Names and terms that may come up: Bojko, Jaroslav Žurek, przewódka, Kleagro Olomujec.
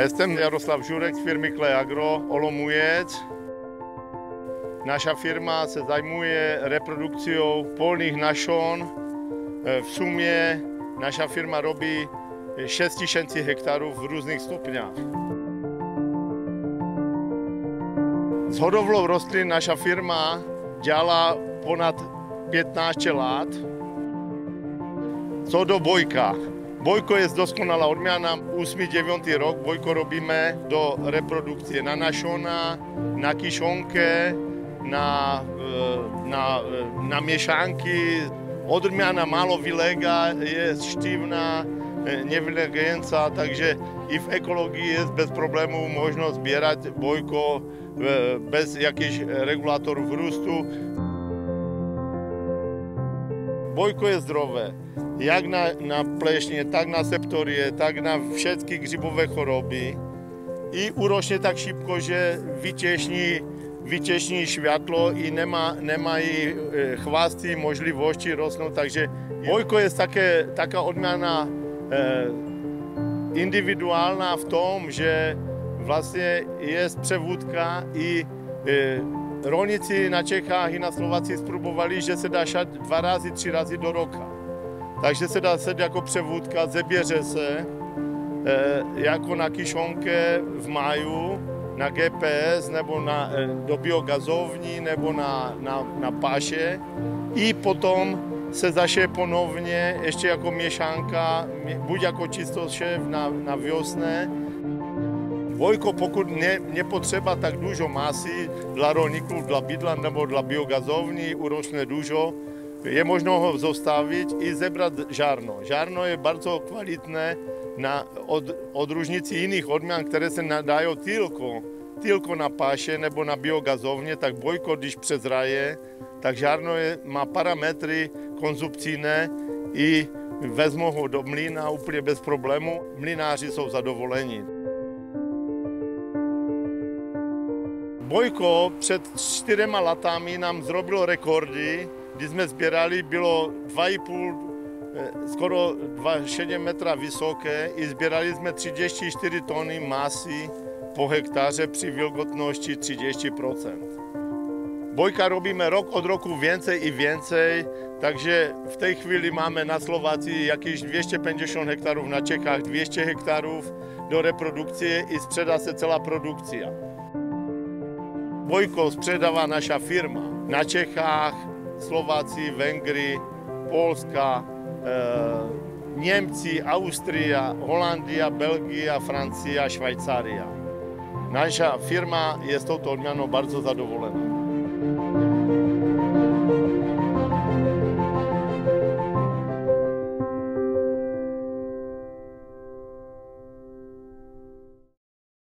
Já jsem Jaroslav Žurek z firmy Kleagro Olomujec. Naša firma se zajmuje reprodukciou polných našon. V sumě naša firma robí 6 tisíc hektarů v různých stupňách. S hodovlou rostlin naša firma dělá ponad 15 lát. Co do Bojka. Bojko je dokonalá odmiana. 8-9 rok Bojko robíme do reprodukcie na našona, na kišonke, na měšánky. Odmiana málo vylega, je štívna, nevylegenca, takže i v ekologii je bez problémů možno sbírat Bojko bez jakých regulátorů růstu. Bojko je zdravé, jak na plešně, tak na septorie, tak na všechny gřibové choroby. I uročně tak šipko, že vytěšní světlo i nemají chvasty, možlivosti rosnou. Takže Bojko je taká odměna individuálna v tom, že vlastně je převůdka i rolníci na Čechách i na Slovácii sprobovali, že se dá šat 2 razy, 3 razy do roka. Takže se dá sedět jako převůdka, zeběře se, jako na kišonke v máju, na GPS, nebo do biogazovní, nebo na páše. I potom se zaše ponovně, ještě jako měšánka, buď jako čistošev na vjosné. Bojko, pokud nepotřeba tak dužo masy dla rolníků, dla bydla nebo dla biogazovní, uročné dužo, je možno ho zostavit i zebrat žárno. Žárno je bardzo kvalitné na odružnici jiných odměn, které se nadají tylko na páše nebo na biogazovně, tak Bojko, když přezraje, tak žárno má parametry konzumčné i vezmou ho do mlína úplně bez problému. Mlináři jsou zadovoleni. Bojko před 4 lety nám zrobilo rekordy, kdy jsme sbírali, bylo 2,5, skoro 2,7 metra vysoké i sbírali jsme 34 tony masy po hektáře při vilgotnosti 30%. Bojka robíme rok od roku więcej i więcej, takže v té chvíli máme na Slovácii jakých 250 hektarů, na Čechách 200 hektarů do reprodukcie i spředá se celá produkcia. Bojko spředává naša firma na Čechách, Slovácii, Vengry, Polska, Němci, Austria, Holandia, Belgia, Francia, Švajcaria. Naša firma je s touto odměnou bardzo zadovolená.